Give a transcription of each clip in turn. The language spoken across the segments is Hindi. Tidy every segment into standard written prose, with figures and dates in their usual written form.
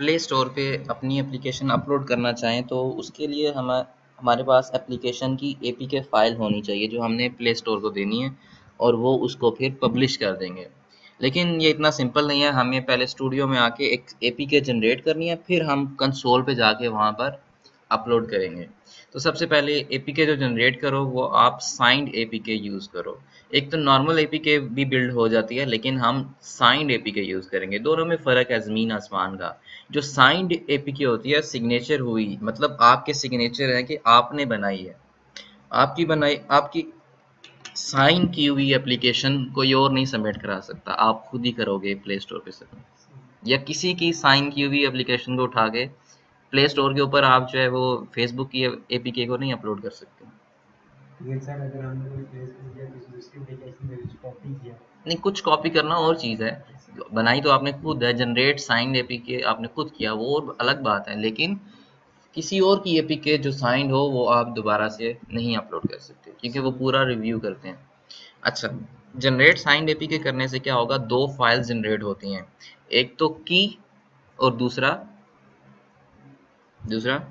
प्ले स्टोर पे अपनी एप्लीकेशन अपलोड करना चाहें तो उसके लिए हमारे पास एप्लीकेशन की एपीके फ़ाइल होनी चाहिए जो हमने प्ले स्टोर को देनी है और वो उसको फिर पब्लिश कर देंगे। लेकिन ये इतना सिंपल नहीं है, हमें पहले स्टूडियो में आके एक एपीके जनरेट करनी है, फिर हम कंसोल पे जाके वहाँ पर अपलोड करेंगे। तो सबसे पहले एपीके जो जनरेट करो वो आप साइंड एपीके यूज़ करो। एक तो नॉर्मल एपीके भी बिल्ड हो जाती है लेकिन हम साइंड एपीके यूज़ करेंगे, दोनों में फ़र्क है ज़मीन आसमान का। जो साइंड एपीके होती है सिग्नेचर हुई, मतलब आपके सिग्नेचर है कि आपने बनाई है, आपकी साइन की हुई एप्लीकेशन कोई और नहीं सबमिट करा सकता, आप खुद ही करोगे प्ले स्टोर पे सबमिट, या किसी की साइन की हुई एप्लीकेशन को उठा के प्ले स्टोर के ऊपर आप जो है वो फेसबुक की एपीके को नहीं अपलोड कर सकते। नहीं, कुछ कॉपी करना और चीज़ है, बनाई तो आपने खुद है, जनरेट साइंड एपीके आपने खुद किया वो और अलग बात है, लेकिन किसी और की एपीके जो साइंड हो वो आप दोबारा से नहीं अपलोड कर सकते क्योंकि वो पूरा रिव्यू करते हैं। अच्छा, जनरेट साइंड एपीके करने से क्या होगा, दो फाइल जनरेट होती हैं, एक तो की और दूसरा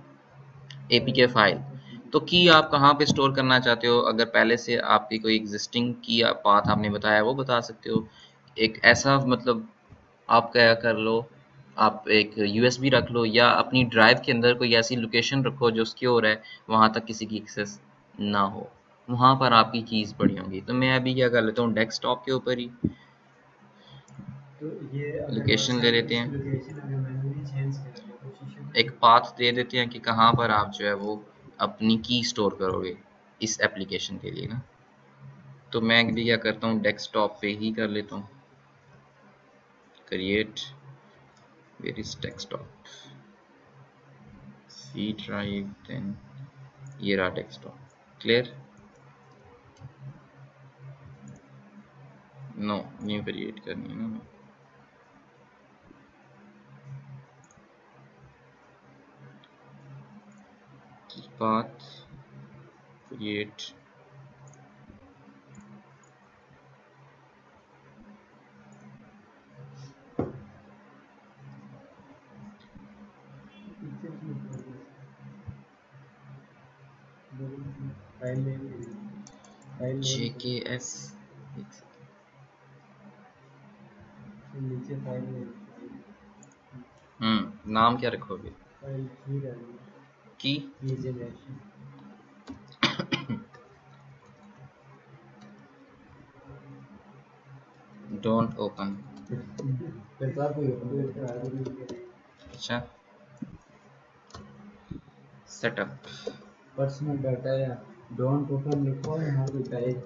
एपीके फाइल। तो की आप कहाँ पे स्टोर करना चाहते हो, अगर पहले से आपकी कोई एग्जिस्टिंग की या पाथ आपने बताया वो बता सकते हो। एक ऐसा मतलब आप क्या कर लो, आप एक USB रख लो या अपनी ड्राइव के अंदर कोई ऐसी लोकेशन रखो जो सिक्योर है, वहाँ तक किसी की एक्सेस ना हो, वहाँ पर आपकी कीज़ पड़ी होंगी। तो मैं अभी क्या कर लेता हूँ, डेस्कटॉप के ऊपर ही लोकेशन ले लेते हैं, एक पाथ दे देते हैं कि कहाँ पर आप जो है वो अपनी की स्टोर करोगे इस एप्लीकेशन के लिए ना। तो मैं भी क्या करता हूँ, डेस्कटॉप पे ही कर लेता हूँ, create where is desktop, C drive, then ये रहा desktop, clear, no new create करनी है ना। Path create JKS नाम क्या रखोगे, की डोंट ओपन। अच्छा, सेटअप पर्सनल डाटा या डोंट ओपन लिखो, यहाँ पे टाइप,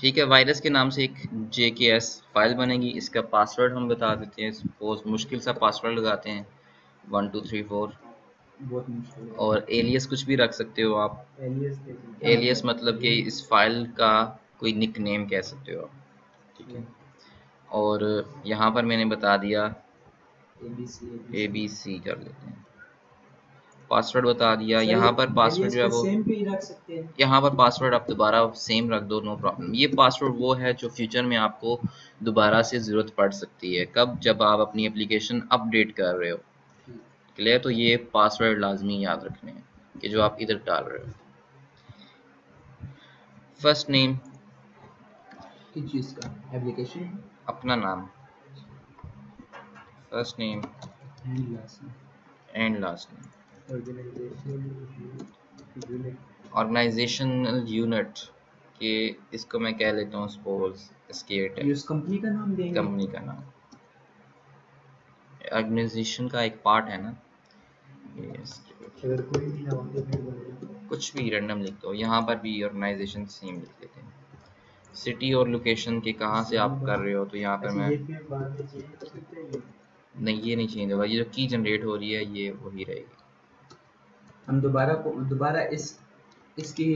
ठीक है। वायरस के नाम से एक JKS फाइल बनेगी, इसका पासवर्ड हम बता देते हैं, सपोज मुश्किल सा पासवर्ड लगाते हैं 1234, बहुत मुश्किल। और एलियस कुछ भी रख सकते हो आप, एलियस मतलब कि इस फाइल का कोई निकनेम कह सकते हो आप, ठीक है। और यहाँ पर मैंने बता दिया ABC कर लेते हैं, पासवर्ड बता दिया, यहाँ पर पासवर्ड जो है वो, यहाँ पर पासवर्ड आप दोबारा सेम रख दो, नो प्रॉब्लम। ये पासवर्ड वो है जो फ्यूचर में आपको दोबारा से ज़रूरत पड़ सकती है, कब, जब आप अपनी एप्लीकेशन अपडेट कर रहे हो, क्लियर। तो ये पासवर्ड लाजमी याद रखने हैं कि जो आप इधर डाल रहे हो। फर्स्ट नेम किस चीज़ का, एप्लीकेशन अपना नाम, first name and last name, organisational unit के, इसको मैं कह लेता हूँ सपोज एस्केट, कंपनी का नाम देंगे, कंपनी का नाम ऑर्गेनाइजेशन का एक पार्ट है ना। अगर कोई भी ना हो कुछ भी रैंडम लिख दो, यहाँ पर भी ऑर्गेनाइजेशन सेम लिख लेते हैं। सिटी और लोकेशन के कहाँ से आप कर रहे हो, तो यहाँ पर मैं नहीं, ये नहीं चेंज होगा, ये जो की जनरेट हो रही है ये वही रहेगी। हम दोबारा इसकी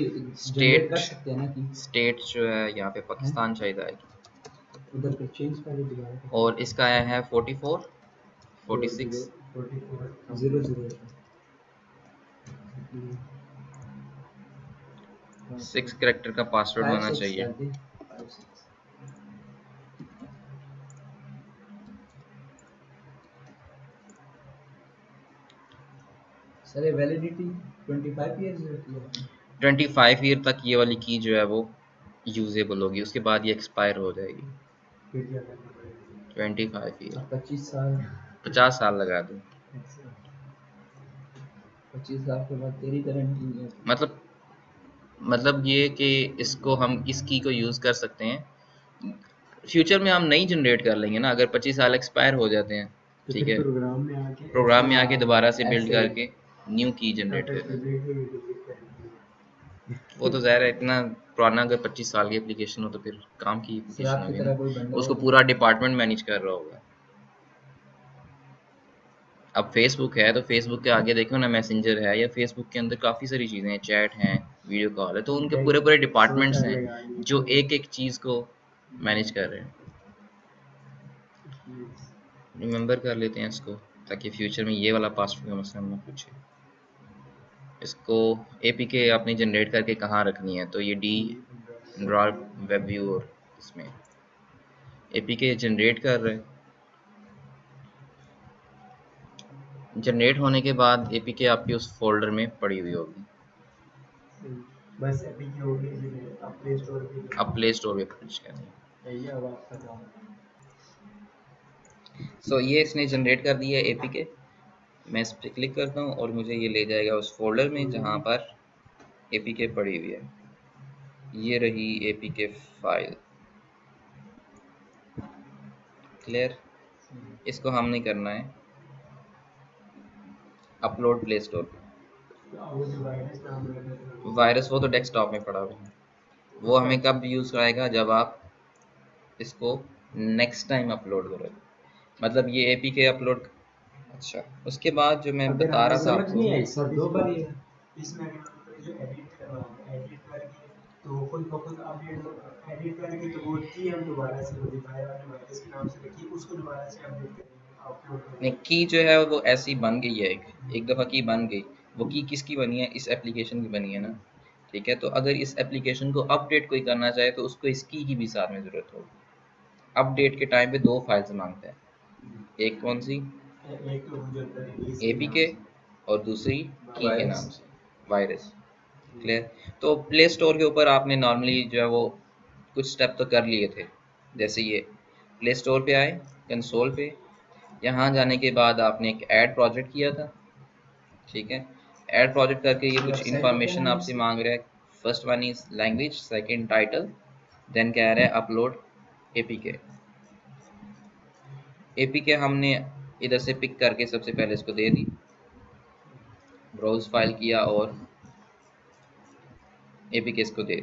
स्टेट कर सकते हैं ना, कि स्टेट जो है यहाँ पे पाकिस्तान शायद आएगी, उधर पे चेंज कर दिया। और इसका आया है 44 46 00 6 कैरेक्टर का पासवर्ड होना चाहिए। सर ये वैलिडिटी 25 इयर्स 25 ईयर तक ये वाली की जो है वो यूजेबल होगी, उसके बाद ये एक्सपायर हो जाएगी। 25 ईयर 25 साल 50 साल लगा दो। 25 साल के बाद तेरी गारंटी मतलब ये कि इसको हम इस की को यूज़ कर सकते हैं, फ्यूचर में हम नहीं जनरेट कर लेंगे ना। अगर 25 साल एक्सपायर हो जाते हैं ठीक है, प्रोग्राम में आके दोबारा से बिल्ड करके न्यू की जनरेट कर। वो तो ज़ाहिर है इतना पुराना अगर 25 साल की एप्लीकेशन हो तो फिर काम की एप्लीकेशन होगी, उसको पूरा डिपार्टमेंट मैनेज कर रहा होगा। अब फेसबुक है तो फेसबुक के आगे देखो ना मैसेंजर है, या फेसबुक के अंदर काफ़ी सारी चीज़ें हैं, चैट हैं, वीडियो कॉल है, तो उनके पूरे पूरे डिपार्टमेंट्स हैं जो एक एक चीज़ को मैनेज कर रहे हैं। रिमेंबर कर लेते हैं इसको ताकि फ्यूचर में ये वाला पासवर्ड का मसला ना पूछे। इसको एपीके आपने जनरेट करके कहाँ रखनी है, तो ये डी एंड्रॉयड वेब व्यूअर इसमें एपीके जनरेट कर रहे हैं। जनरेट होने के बाद एपीके आपकी उस फोल्डर में पड़ी हुई होगी, बस एपीके होगी अब प्ले स्टोर पे पब्लिश करनी है। सो ये इसने जनरेट कर दिया एपीके, मैं इस पर क्लिक करता हूँ और मुझे ये ले जाएगा उस फोल्डर में जहाँ पर एपीके पड़ी हुई है। ये रही एपीके फाइल, क्लियर। इसको हमने करना है अपलोड प्ले स्टोर पे। वायरस वो तो डेस्कटॉप में पड़ा हुआ है, वो हमें कब यूज़ कराएगा, जब आप इसको नेक्स्ट टाइम अपलोड करोगे। मतलब ये एपीके अपलोड, अच्छा उसके बाद जो मैं बता रहा था आपको, नहीं की जो है वो ऐसी बन गई है, एक दफ़ा की बन गई। वो की किसकी बनी है, इस एप्लीकेशन की बनी है ना, ठीक है। तो अगर इस एप्लीकेशन को अपडेट कोई करना चाहे तो उसको इस की भी साथ में ज़रूरत होगी। अपडेट के टाइम पे दो फाइल्स मांगता है, एक कौन सी, एपीके और दूसरी की के नाम से वायरस, क्लियर। तो प्ले स्टोर के ऊपर आपने नॉर्मली जो है वो कुछ स्टेप तो कर लिए थे, जैसे ये प्ले स्टोर पर आए, कंसोल पे यहाँ जाने के बाद आपने एक ऐड प्रोजेक्ट किया था, ठीक है। ऐड प्रोजेक्ट करके ये कुछ इन्फॉर्मेशन आपसे मांग रहा है, first one is language, second title, then कह रहा है अपलोड एपीके। एपीके हमने इधर से पिक करके सबसे पहले इसको दे दी, ब्राउज फाइल किया और एपीके इसको दे दी,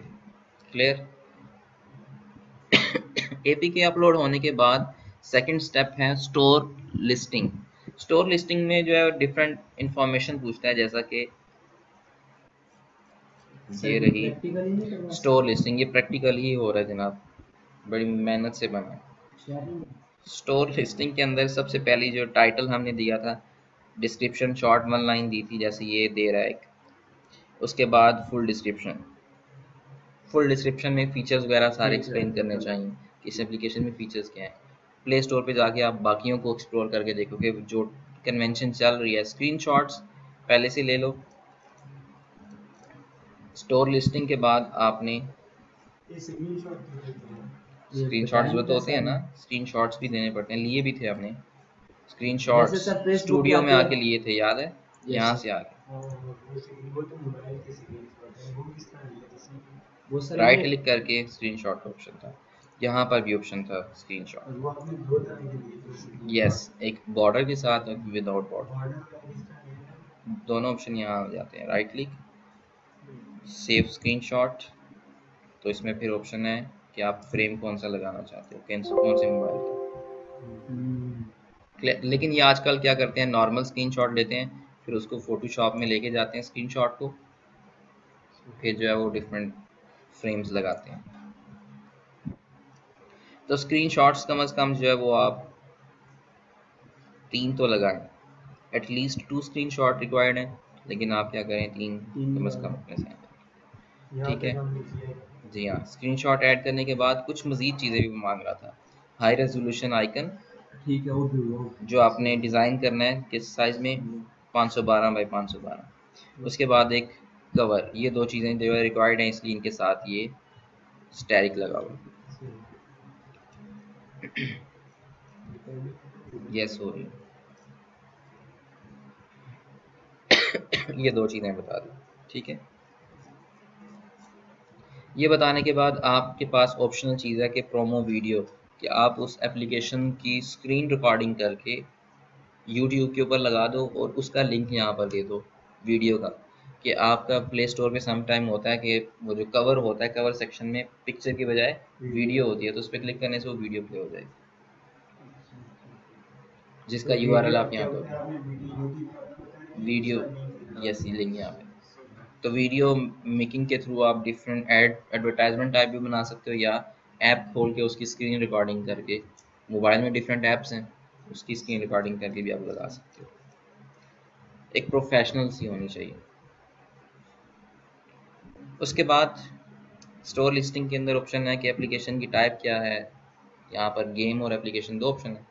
क्लियर। एपीके अपलोड होने के बाद सेकेंड स्टेप है स्टोर लिस्टिंग। स्टोर लिस्टिंग में जो है डिफरेंट इंफॉर्मेशन पूछता है, जैसा कि ये रही स्टोर लिस्टिंग। ये प्रैक्टिकल ही हो रहा है जनाब, बड़ी मेहनत से बना। स्टोर लिस्टिंग के अंदर सबसे पहली जो टाइटल हमने दिया था, डिस्क्रिप्शन शॉर्ट वन लाइन दी थी, जैसे ये दे रहा है एक। उसके बाद फुल डिस्क्रिप्शन, फुल डिस्क्रिप्शन में फीचर्स वगैरह सारे एक्सप्लेन करने चाहिए कि इस एप्लीकेशन में फीचर्स क्या हैं। प्ले स्टोर पे जाके आप बाकियों को एक्सप्लोर करके देखोगे, जो कन्वेंशन चल रही है। स्क्रीनशॉट्स पहले से ले लो। स्टोर लिस्टिंग के बाद आपने स्क्रीनशॉट्स वो तो होते हैं ना, स्क्रीनशॉट्स भी देने पड़ते हैं, लिए भी थे आपने स्क्रीनशॉट्स, स्टूडियो में आके लिए थे, याद है, यहाँ से आके राइट क्लिक करके स्क्रीनशॉट का ऑप्शन था, यहाँ पर भी ऑप्शन था स्क्रीनशॉट, यस, एक बॉर्डर के साथ और विदाउट बॉर्डर, दोनों ऑप्शन यहाँ आ जाते हैं। राइट क्लिक, सेव स्क्रीनशॉट, तो इसमें फिर ऑप्शन है कि आप फ्रेम कौन सा लगाना चाहते हो, कौन से मोबाइल का। लेकिन ये आजकल क्या करते हैं, नॉर्मल स्क्रीनशॉट लेते हैं, फिर उसको फोटोशॉप में लेके जाते हैं स्क्रीनशॉट को, फिर जो है वो डिफरेंट फ्रेम्स लगाते हैं। तो स्क्रीनशॉट्स कम से कम जो है वो आप 3 तो लगाएं, एटलीस्ट 2 स्क्रीनशॉट रिक्वायर्ड है, लेकिन आप क्या करें 3 कम से कम अपने साथ, ठीक है जी हाँ। स्क्रीनशॉट ऐड करने के बाद कुछ मज़ीद चीज़ें भी मांग रहा था, हाई रेजोल्यूशन आइकन, ठीक है, जो आपने डिज़ाइन करना है किस साइज़ में, 512 बाई 512। उसके बाद एक कवर, ये दो चीज़ें जो रिक्वायर्ड हैं, इसलिए इनके साथ ये स्टैरिक लगा हुआ। यस हो रही है। ये दो चीज़ें बता दूँ, ठीक है। ये बताने के बाद आपके पास ऑप्शनल चीज़ है कि प्रोमो वीडियो, कि आप उस एप्लीकेशन की स्क्रीन रिकॉर्डिंग करके YouTube के ऊपर लगा दो और उसका लिंक यहाँ पर दे दो वीडियो का। कि आपका प्ले स्टोर पर सम टाइम होता है कि वो जो कवर होता है, कवर सेक्शन में पिक्चर के बजाय वीडियो होती है, तो उस पर क्लिक करने से वो वीडियो प्ले हो जाएगी, जिसका URL आप यहाँ पर वीडियो यस लिंक यहाँ पर। तो वीडियो मेकिंग के थ्रू आप डिफरेंट एडवर्टाइजमेंट टाइप भी बना सकते हो, या ऐप खोल के उसकी स्क्रीन रिकॉर्डिंग करके, मोबाइल में डिफरेंट ऐप्स हैं, उसकी स्क्रीन रिकॉर्डिंग करके भी आप लगा सकते हो। एक प्रोफेशनल सी होनी चाहिए। उसके बाद स्टोर लिस्टिंग के अंदर ऑप्शन है कि एप्लीकेशन की टाइप क्या है। यहाँ पर गेम और एप्लीकेशन दो ऑप्शन है।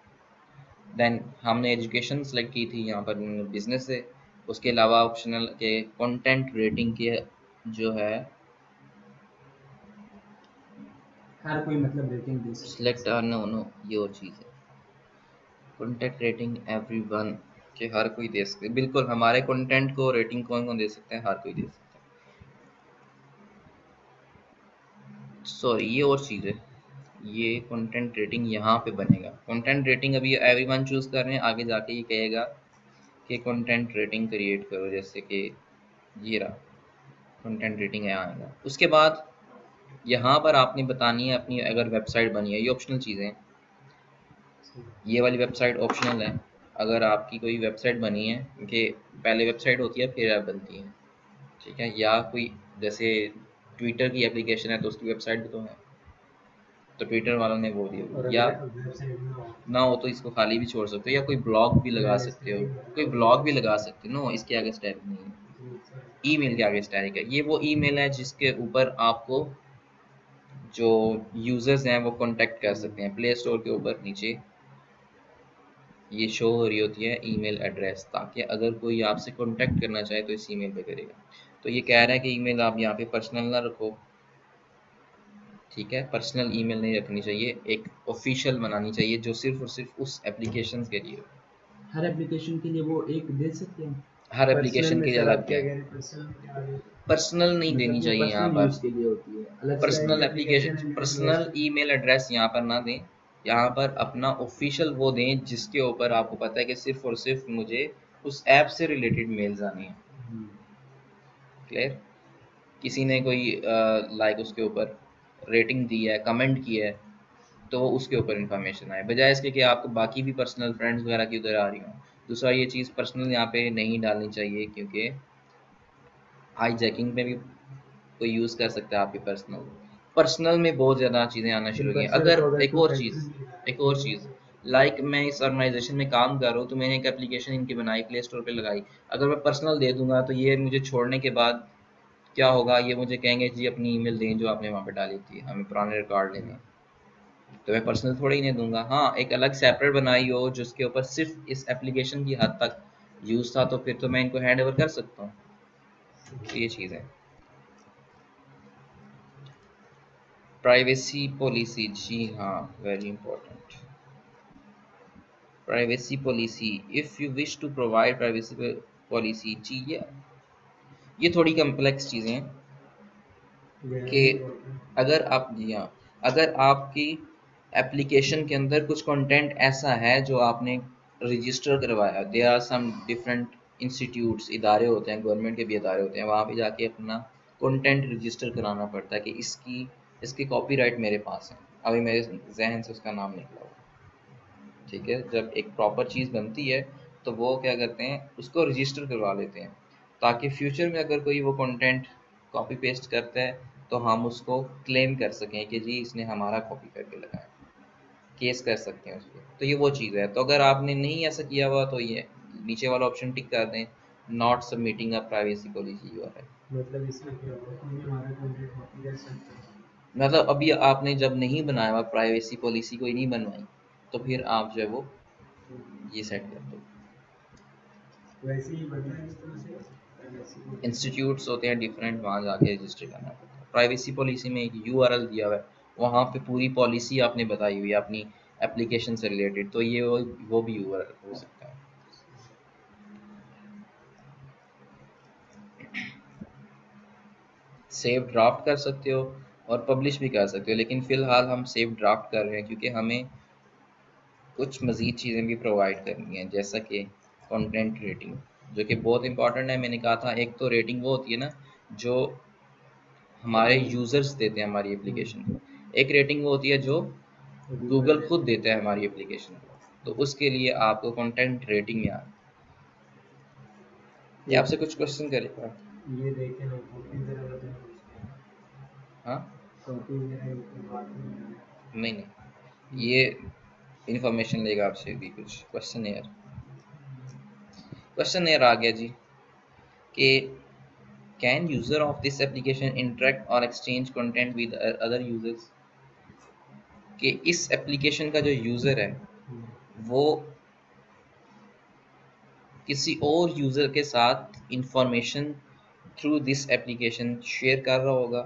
देन हमने एजुकेशन सेलेक्ट की थी, यहाँ पर बिजनेस है। उसके अलावा ऑप्शनल के कंटेंट रेटिंग के जो है हर कोई मतलब रेटिंग दे सिलेक्ट और नो ये और चीज़ है। कंटेंट रेटिंग एवरीवन के हर कोई दे सकते, बिल्कुल हमारे कंटेंट को रेटिंग कौन दे सकते हैं, हर कोई दे सकता है। सॉरी ये और चीज़ है, ये कंटेंट रेटिंग यहाँ पे बनेगा। कंटेंट रेटिंग अभी एवरीवन चूज कर रहे हैं, आगे जाके ये कहेगा के कंटेंट रेटिंग क्रिएट करो, जैसे कि ये रहा कंटेंट रेटिंग यहाँ आएगा। उसके बाद यहाँ पर आपने बतानी है अपनी अगर वेबसाइट बनी है, ये ऑप्शनल चीज़ें हैं। ये वाली वेबसाइट ऑप्शनल है। अगर आपकी कोई वेबसाइट बनी है कि पहले वेबसाइट होती है फिर ऐप बनती है, ठीक है। या कोई जैसे ट्विटर की एप्लीकेशन है तो उसकी वेबसाइट भी तो है, तो ट्विटर वालों ने वो दिया, या ना हो तो इसको खाली भी छोड़ सकते हो, या कोई ब्लॉग भी लगा सकते हो, कोई ब्लॉग भी लगा सकते हो। नो, इसके आगे स्टैरिक नहीं है, ईमेल के आगे स्टैरिक है। ये वो ईमेल है जिसके ऊपर आपको जो यूजर्स हैं वो कांटेक्ट कर सकते हैं। प्ले स्टोर के ऊपर नीचे ये शो हो रही होती है ईमेल एड्रेस, ताकि अगर कोई आपसे कॉन्टेक्ट करना चाहे तो इस ईमेल पे करेगा। तो ये कह रहा है कि ईमेल आप यहाँ पे पर्सनल ना रखो, ठीक है, पर्सनल ईमेल नहीं रखनी चाहिए, एक ऑफिशियल बनानी चाहिए जो सिर्फ और सिर्फ उस एप्लीकेशन के लिए। हर एप्लीकेशन के लिए वो एक दे सकते हैं, हर एप्लीकेशन के लिए अलग क्या है, पर्सनल नहीं देनी चाहिए। यहाँ पर personal application, personal email address यहाँ पर ना दें, यहाँ पर अपना ऑफिशियल वो दें जिसके ऊपर आपको पता है कि सिर्फ और सिर्फ मुझे उस ऐप से रिलेटेड मेल्स आने हैं। क्लियर? किसी ने कोई लाइक उसके ऊपर रेटिंग दी है, कमेंट किया है, तो वो उसके ऊपर इन्फॉर्मेशन आए, बजाय इसके कि आपको बाकी भी पर्सनल फ्रेंड्स वगैरह की उधर आ रही हों। दूसरा, ये चीज़ पर्सनल यहाँ पे नहीं डालनी चाहिए, क्योंकि हाई जैकिंग में भी कोई यूज़ कर सकता है आपकी पर्सनल। पर्सनल में बहुत ज़्यादा चीज़ें आना शुरू हो गई। अगर एक और चीज़ लाइक मैं इस ऑर्गेनाइजेशन में काम कर रहा हूँ, तो मैंने एक एप्लीकेशन इनकी बनाई, प्ले स्टोर पर लगाई, अगर मैं पर्सनल दे दूँगा तो ये मुझे छोड़ने के बाद क्या होगा, ये मुझे कहेंगे जी अपनी ईमेल दें जो आपने वहाँ पे डाली थी, हमें पुराने रिकॉर्ड लेने, तो मैं पर्सनल थोड़ा ही नहीं दूंगा। हाँ, एक अलग सेपरेट बनाई हो जिसके ऊपर सिर्फ इस एप्लीकेशन की हद तक यूज़ था, तो फिर तो मैं इनको हैंड ओवर कर सकता हूँ। तो ये चीज़ है। प्राइवेसी पॉलिसी, जी हाँ, very important privacy policy. If you wish to provide privacy policy, जी ये थोड़ी कम्प्लेक्स चीज़ें हैं कि अगर आप अगर आपकी एप्लीकेशन के अंदर कुछ कंटेंट ऐसा है जो आपने रजिस्टर करवाया, they are some different institutes, इदारे होते हैं, गवर्नमेंट के भी इदारे होते हैं, वहाँ पे जाके अपना कंटेंट रजिस्टर कराना पड़ता है कि इसकी कॉपीराइट मेरे पास है। अभी मेरे जहन से उसका नाम निकला हुआ, ठीक है। जब एक प्रॉपर चीज़ बनती है तो वो क्या करते हैं, उसको रजिस्टर करवा लेते हैं, ताकि फ्यूचर में अगर कोई वो कंटेंट कॉपी पेस्ट करता है तो हम उसको क्लेम कर सकें कि जी इसने हमारा कॉपी करके लगाया, केस कर सकते हैं उसको। तो ये वो चीज़ है। तो अगर आपने नहीं ऐसा किया हुआ तो ये नीचे वाला ऑप्शन टिक कर दें, not submitting a privacy policy URL. मतलब इसमें क्या होगा, मतलब अभी आपने जब नहीं बनाया हुआ, प्राइवेसी पॉलिसी कोई नहीं बनवाई, तो फिर आप जो है वो ये सेट कर दो। वैसे ही बढ़ना इस तरह से इंस्टीट्यूट्स होते हैं डिफरेंट, वहाँ जाके रजिस्टर करना पड़ता है। प्राइवेसी पॉलिसी में एक URL दिया हुआ है, वहाँ पे पूरी पॉलिसी आपने बताई हुई है अपनी एप्लीकेशन से रिलेटेड, तो ये वो भी URL हो सकता है। सेव ड्राफ्ट कर सकते हो और पब्लिश भी कर सकते हो, लेकिन फ़िलहाल हम सेव ड्राफ्ट कर रहे हैं क्योंकि हमें कुछ मज़ीद चीज़ें भी प्रोवाइड करनी है, जैसा कि कंटेंट रेटिंग जो कि बहुत इंपॉर्टेंट है। मैंने कहा था एक तो रेटिंग वो होती है ना जो हमारे यूज़र्स देते हैं हमारी एप्लीकेशन को, एक रेटिंग वो होती है जो गूगल खुद देता है हमारी एप्लीकेशन को। तो उसके लिए आपको कंटेंट रेटिंग याद, ये आपसे कुछ क्वेश्चन करेगा, ये देखें नहीं, ये इंफॉर्मेशन लेगा आपसे भी कुछ। क्वेश्चन एयर आ गया जी कि can user of this application interact और exchange content with other users, कि इस एप्लीकेशन का जो यूज़र है वो किसी और यूज़र के साथ information through this application share कर रहा होगा।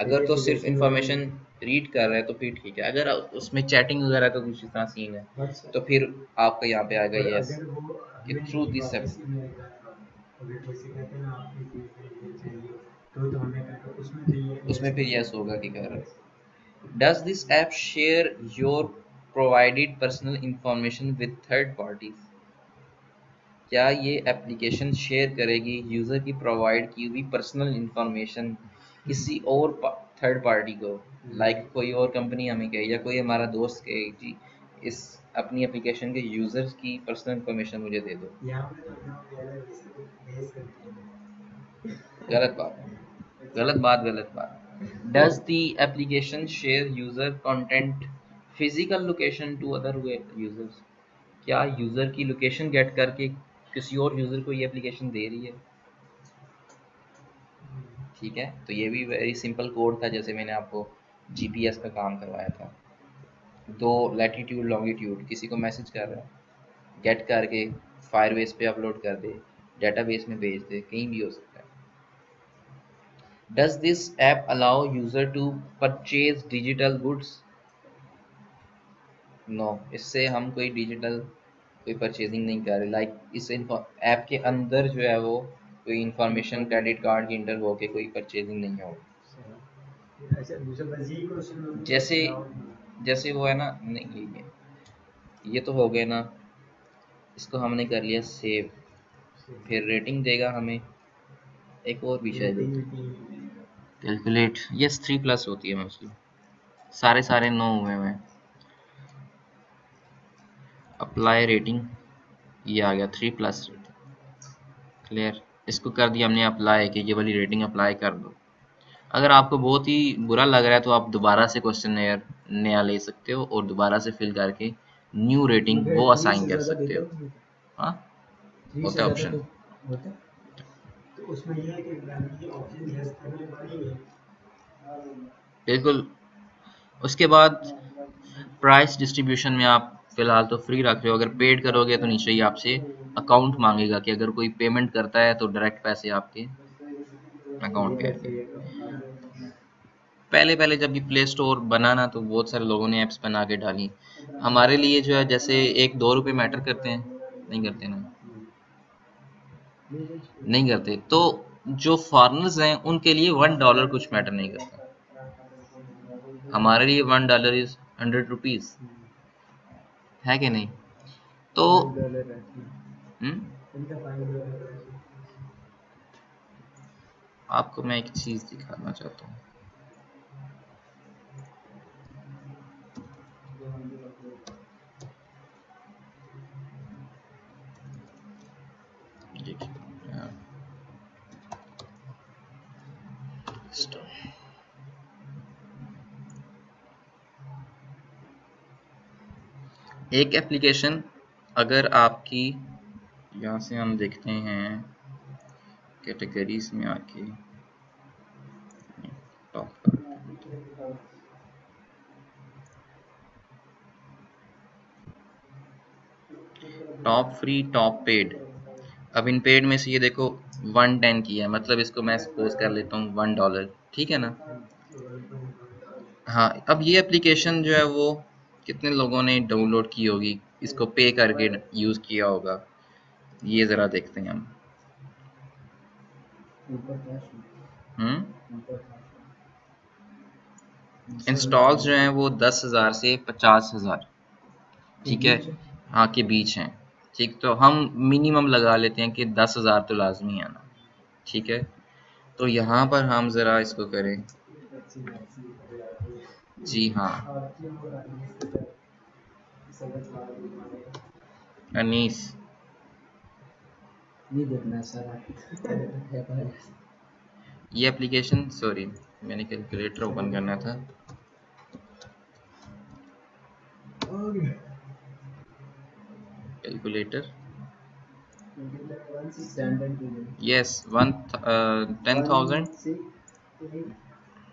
अगर तो सिर्फ इंफॉर्मेशन रीड कर रहा है तो फिर ठीक है, अगर उसमें चैटिंग वगैरह का कुछ इतना सीन है तो फिर आपका यहाँ पे आएगा यस कि थ्रू दिस एप्लीकेशन, उसमें फिर यस होगा कि कर रहा है। Does this app share your provided personal information with third parties, क्या ये एप्लीकेशन शेयर करेगी यूज़र की प्रोवाइड की हुई पर्सनल इंफॉर्मेशन किसी और थर्ड पार्टी को, लाइक कोई और कंपनी हमें कहे या कोई हमारा दोस्त कहे जी इस अपनी एप्लीकेशन के यूज़र्स की पर्सनल इंफॉर्मेशन मुझे दे दो, गलत बात। Does the application share user content physical location to other users, क्या यूज़र की लोकेशन गेट करके किसी और यूज़र को ये एप्लीकेशन दे रही है? ठीक है, तो ये भी वेरी सिंपल कोड था, जैसे मैंने आपको GPS का काम करवाया था, 2 लैटीट्यूड लॉन्गिट्यूड किसी को मैसेज कर रहा है, गेट करके फायरबेस पे अपलोड कर दे, डेटाबेस में भेज दे, कहीं भी हो सकता है। Does this app allow user to purchase digital goods, no, इससे हम कोई डिजिटल कोई परचेजिंग नहीं कर रहे, लाइक इस ऐप के अंदर जो है वो कोई इंफॉर्मेशन क्रेडिट कार्ड की इंटर होके कोई परचेजिंग नहीं होगी। जैसे वो है ना, नहीं ये तो हो गया ना, इसको हमने कर लिया सेव, फिर रेटिंग देगा हमें एक और विषय कैलकुलेट, यस 3+ होती है मोस्टली, सारे 9 हुए हैं। अप्लाई रेटिंग ये आ गया 3+ रेटिंग, क्लियर, इसको कर दिया हमने अप्लाई कि ये वाली रेटिंग अप्लाई कर दो। अगर आपको बहुत ही बुरा लग रहा है तो आप दोबारा से क्वेश्चनएयर नया ले सकते हो और दोबारा से फिल करके न्यू रेटिंग वो असाइन कर सकते हो। हाँ, होता है ऑप्शन, तो उसमें ये है कि ऑप्शन यस करने पड़ेंगे बिल्कुल। उसके बाद प्राइस डिस्ट्रीब्यूशन में आप फिलहाल तो फ्री रख रहे हो, अगर पेड करोगे तो नीचे ही आपसे अकाउंट मांगेगा कि अगर कोई पेमेंट करता है तो डायरेक्ट पैसे आपके अकाउंट पे आएंगे। पहले जब ये प्ले स्टोर बना ना तो बहुत सारे लोगों ने ऐप्स बना के डाली, हमारे लिए जो है जैसे 1-2 रुपये मैटर करते हैं, नहीं करते ना, नहीं करते, तो जो फॉरनर्स हैं उनके लिए $1 कुछ मैटर नहीं करता, हमारे लिए $1 इज 100 रुपीज़ है कि नहीं। तो आपको मैं एक चीज दिखाना चाहता हूँ, एक एप्लीकेशन अगर आपकी यहाँ से हम देखते हैं कैटेगरीज में आके top, top free, top paid. अब इन पेड में से ये देखो 110 की है, मतलब इसको मैं सपोज कर लेता हूँ $1, ठीक है ना। हाँ, अब ये एप्लीकेशन जो है वो कितने लोगों ने डाउनलोड की होगी, इसको पे करके यूज़ किया होगा, ये ज़रा देखते हैं हम। इंस्टॉल्स जो हैं वो 10,000 से 50,000, ठीक है, हाँ, के बीच हैं। ठीक, तो हम मिनिमम लगा लेते हैं कि 10,000 तो लाजमी है ना, ठीक है। तो यहाँ पर हम ज़रा इसको करें, जी हाँ, अनीस नहीं देखना सारा ये एप्लीकेशन, सॉरी मैंने कैलकुलेटर ओपन करना था। कैलकुलेटर, यस, 10,000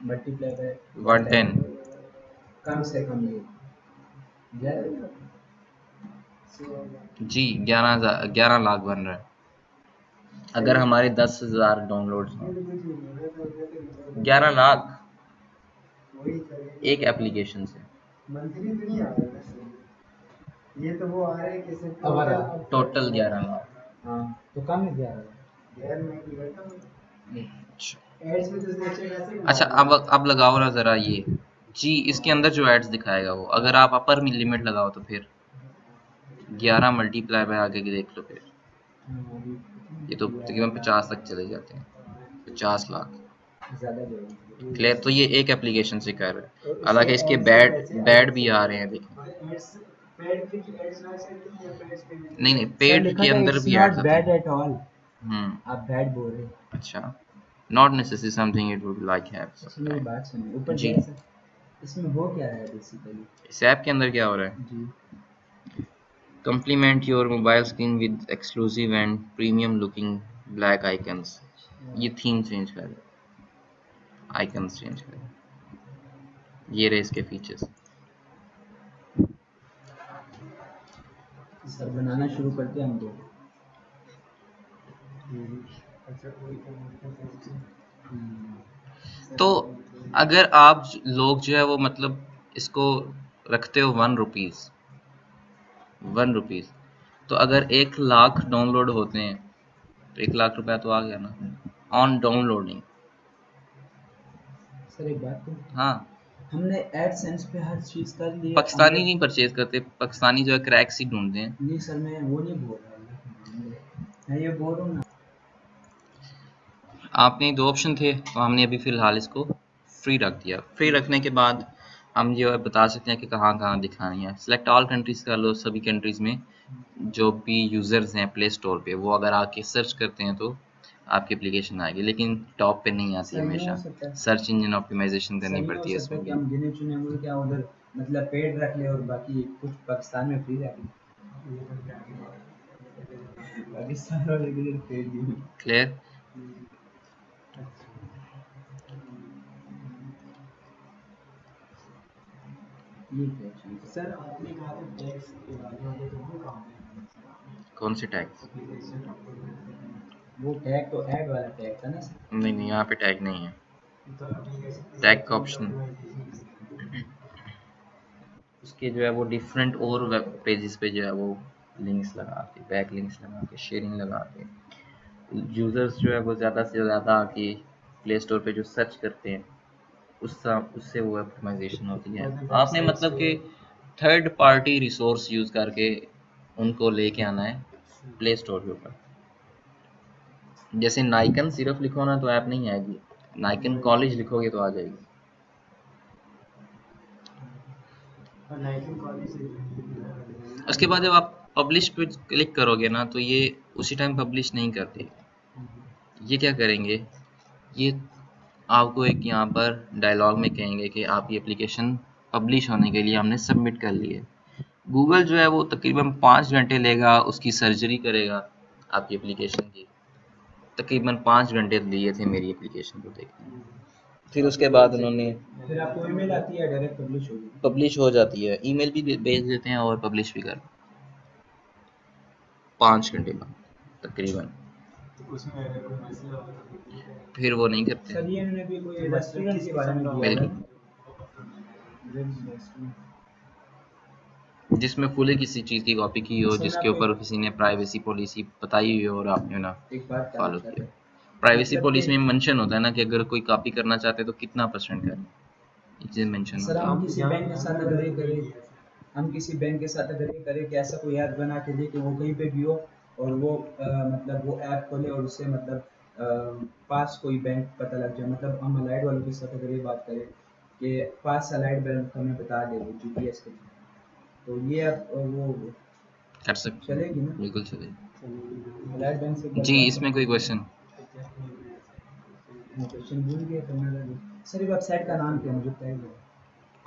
मल्टीप्लाई बाय 110, कम से कम ये जी 11 लाख बन रहा है अगर हमारे 10,000 डाउनलोड हैं। 11 लाख एक एप्लीकेशन से। ये तो वो आ रहे हैं किसे टोटल 11 लाख। हाँ, तो कम है 11 लाख। अच्छा, अब लगाओ ना जरा ये जी, इसके अंदर जो एड्स दिखाएगा वो, अगर आप अपर लिमिट लगाओ तो फिर 11 मल्टीप्लाई बाय आगे की देख लो, फिर ये तो तकरीबन 50 तक चले जाते हैं, 50 लाख क्लियर। तो ये एक एप्लीकेशन से कर रहे हैं, हालांकि इसके बैड भी आ रहे हैं, देखें। नहीं, पेड के अंदर भी एड्स आप बैड बोल रहे हैं। अच्छा, not necessary something it would like have, बात सुनिए ऊपर जी। इसमें वो क्या है बेसिकली, इस ऐप के अंदर क्या हो रहा है जी? Complement your mobile screen with exclusive and premium looking black icons. ये थीम चेंज कर दो, आइकन्स चेंज कर दो, ये रहे इसके फीचर्स। सर बनाना शुरू करते हैं हम लोग। तो अगर आप लोग जो है वो मतलब इसको रखते हो ₹1, तो अगर 1 लाख डाउनलोड होते हैं तो 1 लाख रुपया तो आ गया ना ऑन डाउनलोडिंग। सर एक बात तो, हाँ, हमने एडसेंस पे हर चीज कर ली। पाकिस्तानी नहीं परचेज करते, पाकिस्तानी जो है क्रैक्स ही ढूंढते हैं। नहीं सर, मैं वो नहीं बोल रहा, मैं ये बोल रहा हूँ ना, आपने 2 ऑप्शन थे तो हमने अभी फिलहाल इसको फ्री रख दिया। फ्री रखने के बाद हम ये बता सकते हैं कि कहाँ कहाँ दिखानी है। सिलेक्ट ऑल कंट्रीज़ कर लो, सभी कंट्रीज़ में जो भी यूज़र्स हैं प्ले स्टोर पे, वो अगर आके सर्च करते हैं तो आपकी एप्लीकेशन आएगी, लेकिन टॉप पे नहीं आती, हमेशा सर्च इंजन ऑप्टिमाइजेशन करनी पड़ती है इसमें। क्या हम गिने चुने वो क्या उधर मतलब पेड रख ले और बाकी कुछ पाकिस्तान में फ्री रख ले, पाकिस्तान वाले के लिए पेड नहीं। क्लियर, ये क्या सर आपने कहा था टैक्स के बारे में, कौन से टैक्स? वो टैग तो ऐड वाला टैग था ना सर? नहीं, यहाँ पे टैग नहीं है, टैग का ऑप्शन उसके जो है वो डिफरेंट और वेब पेजेस पे जो है वो लिंक्स लगा के, बैक लिंक्स लगा के, शेयरिंग लगा के, यूजर्स जो है वो ज़्यादा से ज़्यादा आके प्ले स्टोर पे जो सर्च करते हैं उससे वो ऑप्टिमाइजेशन होती है। आपने मतलब कि थर्ड पार्टी रिसोर्स यूज़ करके उनको लेके आना है प्ले स्टोर के ऊपर। जैसे नाइकन सिर्फ लिखो ना तो ऐप नहीं आएगी, नाइकन कॉलेज लिखोगे तो आ जाएगी। उसके बाद जब आप पब्लिश पे क्लिक करोगे ना तो ये उसी टाइम पब्लिश नहीं करते, ये क्या करेंगे, ये आपको एक यहाँ पर डायलॉग में कहेंगे कि आपकी एप्लीकेशन पब्लिश होने के लिए हमने सबमिट कर ली है। गूगल जो है वो तकरीबन 5 घंटे लेगा, उसकी सर्जरी करेगा आपकी एप्लीकेशन की। तकरीबन 5 घंटे लिए थे मेरी एप्लीकेशन को देखने, फिर उसके बाद उन्होंने फिर आपको ईमेल आती है डायरेक्ट पब्लिश हो जाती है। ईमेल भी भेज देते हैं और पब्लिश भी कर 5 घंटे बाद तकरीबन, फिर वो नहीं करते जिसमें फुले किसी चीज की कॉपी की हो, जिसके ऊपर किसी ने प्राइवेसी पॉलिसी बताई हुई हो और आपने ना फॉलो किया। प्राइवेसी पॉलिसी में मेंशन होता है ना कि अगर कोई कॉपी करना चाहते तो कितना % करें, ये चीज मेंशन होता है। हम किसी बैंक के साथ अगर करें, कि ऐसा कोई ऐप बना के दे कि वो कहीं पे भी हो और वो मतलब वो ऐप खोले और उससे मतलब पास कोई बैंक पता लग जाए। मतलब हम अलाइड वालों के साथ अगर ये बात करें कि पास अलाइड बैंक हमें बता दे वो जीपीएस के, तो ये आप वो कर सकते चलेगी ना? बिल्कुल चलेगी जी। इसमें कोई क्वेश्चन? क्वेश्चन भूल गया करना था सर। ये वेबसाइट का नाम क्या मुझे बताइए,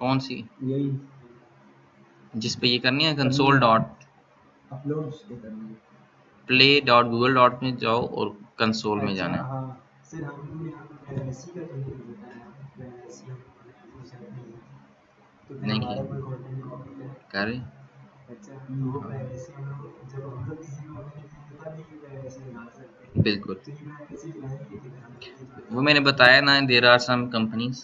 कौन सी? यही जिस पे ये करनी है, console.play.google.com में जाओ और कंसोल में जाना है। हां सर, हमने ऐसी का तो नहीं बताया, नहीं कर रहे। अच्छा, वो प्राइवेसी हम लोग जब हम लोग किसी को पता नहीं कि प्राइवेसी लगा सकते हैं। बिल्कुल, वो मैंने बताया ना, देयर आर सम कंपनीज,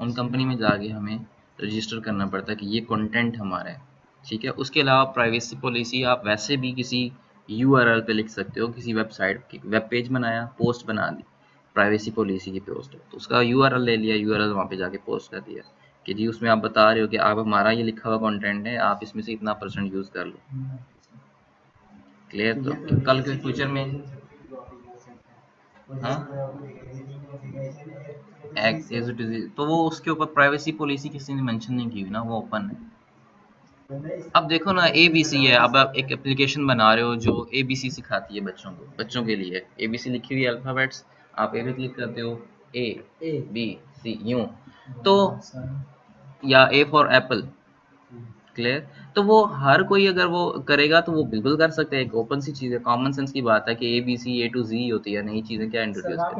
उन कंपनी में जाके हमें रजिस्टर करना पड़ता है कि ये कंटेंट हमारा है, ठीक है। उसके अलावा प्राइवेसी पॉलिसी आप वैसे भी किसी URL पे लिख सकते हो, किसी वेबसाइट की वेब पेज बनाया, पोस्ट बना दी, प्राइवेसी पॉलिसी की पोस्ट है तो उसका URL ले लिया, URL वहाँ पे जाके पोस्ट कर दिया कि जी उसमें आप बता रहे हो कि आप हमारा ये लिखा हुआ कंटेंट है, आप इसमें से इतना % यूज़ कर लो। क्लियर? तो कल के फ्यूचर में तो वो उसके ऊपर प्राइवेसी पॉलिसी किसी ने मेंशन नहीं की हुई ना, वो ओपन है। अब देखो ना, ABC है, अब आप एक एप्लीकेशन बना रहे हो जो ABC सिखाती है बच्चों को, बच्चों के लिए। ABC लिखी हुई अल्फाबेट्स, आप ए पे क्लिक करते हो, A B C यूं, तो या A फॉर एप्पल। क्लियर? तो वो हर कोई अगर वो करेगा तो वो बिल्कुल कर सकते हैं, एक ओपन सी चीज़ है, कॉमन सेंस की बात है कि A B C A to Z होती है। नई चीज़ें क्या इंट्रोड्यूस करें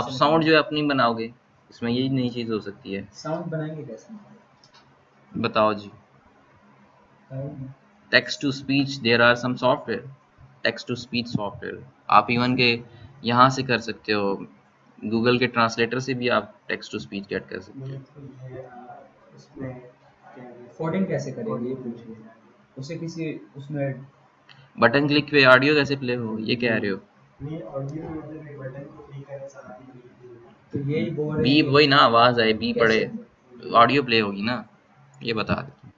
आप? साउंड जो है अपनी बनाओगे, इसमें यही नई चीज़ हो सकती है। साउंड बनाएंगे कैसे बताओ जी? Text to speech, there are some software, text to speech software, आप इवन के यहाँ से कर सकते हो, गूगल के ट्रांसलेटर से भी आप टेक्स्ट टू स्पीच गेट कर सकते हो। कोडिंग कैसे करेंगे ये पूछिए उसे, किसी उसमें बटन क्लिक पे ऑडियो कैसे प्ले हो, ये कह रहे हो? नहीं, ऑडियो मतलब एक बटन को क्लिक करने से आती है, तो यही बोल रहे हैं। बीप वही ना आवाज आए, बीप पड़े, ऑडियो प्ले होगी ना, ये बता दो।